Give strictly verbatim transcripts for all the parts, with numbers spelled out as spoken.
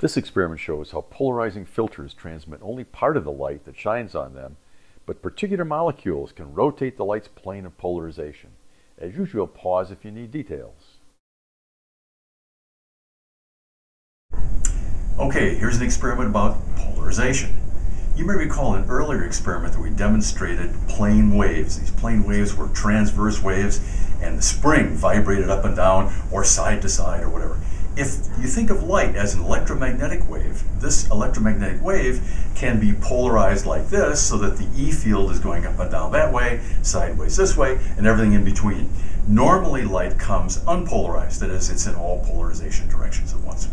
This experiment shows how polarizing filters transmit only part of the light that shines on them, but particular molecules can rotate the light's plane of polarization. As usual, pause if you need details. Okay, here's an experiment about polarization. You may recall an earlier experiment that we demonstrated plane waves. These plane waves were transverse waves, and the spring vibrated up and down or side to side or whatever. If you think of light as an electromagnetic wave, this electromagnetic wave can be polarized like this so that the E field is going up and down that way, sideways this way, and everything in between. Normally light comes unpolarized, that is, it's in all polarization directions at once.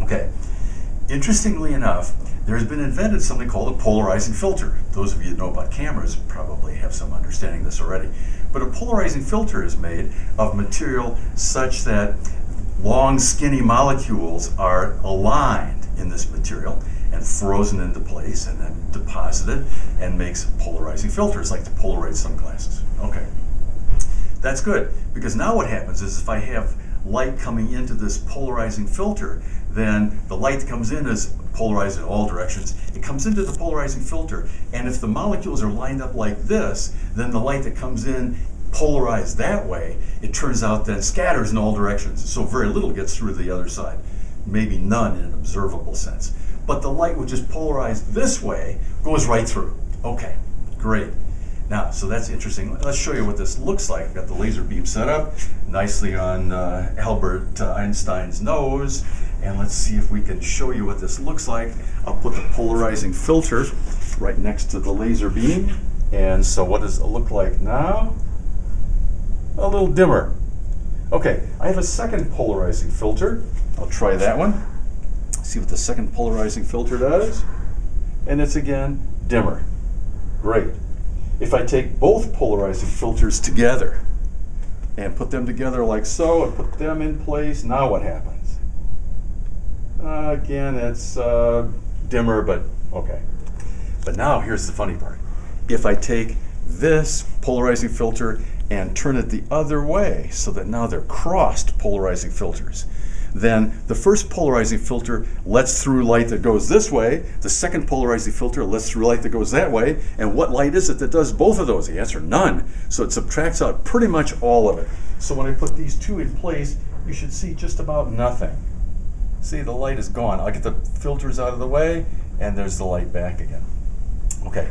Okay. Interestingly enough, there has been invented something called a polarizing filter. Those of you that know about cameras probably have some understanding of this already. But a polarizing filter is made of material such that long, skinny molecules are aligned in this material and frozen into place and then deposited and makes polarizing filters like the Polaroid sunglasses. Okay, that's good, because now what happens is if I have light coming into this polarizing filter, then the light that comes in is polarized in all directions. It comes into the polarizing filter, and if the molecules are lined up like this, then the light that comes in polarized that way, it turns out that scatters in all directions, so very little gets through to the other side, maybe none in an observable sense. But the light which is polarized this way goes right through. Okay, great. Now, so that's interesting. Let's show you what this looks like. I've got the laser beam set up nicely on uh, Albert uh, Einstein's nose, and let's see if we can show you what this looks like. I'll put the polarizing filter right next to the laser beam, and so what does it look like now? A little dimmer. Okay, I have a second polarizing filter. I'll try that one. See what the second polarizing filter does. And it's again dimmer. Great. If I take both polarizing filters together and put them together like so and put them in place, now what happens? Uh, again, it's uh, dimmer, but okay. But now here's the funny part. If I take this polarizing filter and turn it the other way so that now they're crossed polarizing filters, then the first polarizing filter lets through light that goes this way, the second polarizing filter lets through light that goes that way, and what light is it that does both of those? The answer, none. So it subtracts out pretty much all of it. So when I put these two in place, you should see just about nothing. See, the light is gone. I'll get the filters out of the way, and there's the light back again. Okay,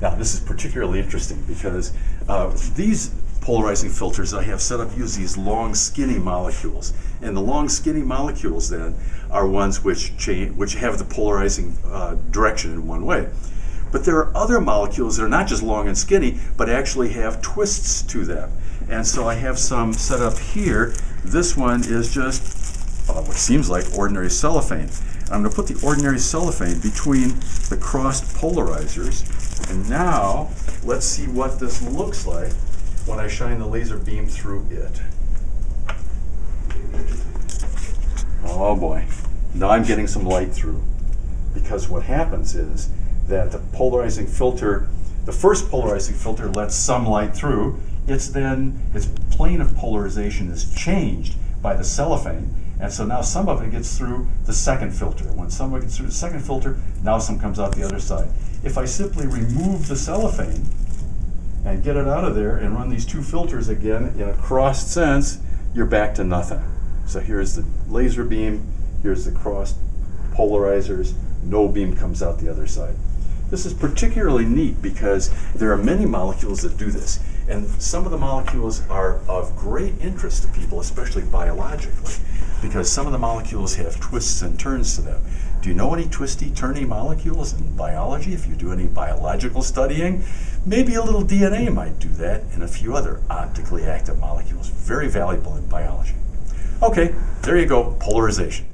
now this is particularly interesting because uh, these polarizing filters I have set up use these long skinny molecules, and the long skinny molecules then are ones which change, which have the polarizing uh, direction in one way. But there are other molecules that are not just long and skinny, but actually have twists to them. And so I have some set up here. This one is just uh, what seems like ordinary cellophane. I'm going to put the ordinary cellophane between the crossed polarizers, and now let's see what this looks like when I shine the laser beam through it. Oh boy, now I'm getting some light through, because what happens is that the polarizing filter, the first polarizing filter lets some light through. It's then, its plane of polarization is changed by the cellophane, and so now some of it gets through the second filter. When some of it gets through the second filter, now some comes out the other side. If I simply remove the cellophane and get it out of there and run these two filters again in a crossed sense, you're back to nothing. So here's the laser beam, here's the crossed polarizers, no beam comes out the other side. This is particularly neat because there are many molecules that do this, and some of the molecules are of great interest to people, especially biologically, because some of the molecules have twists and turns to them. Do you know any twisty, turny molecules in biology? If you do any biological studying, maybe a little D N A might do that, and a few other optically active molecules. Very valuable in biology. Okay, there you go, polarization.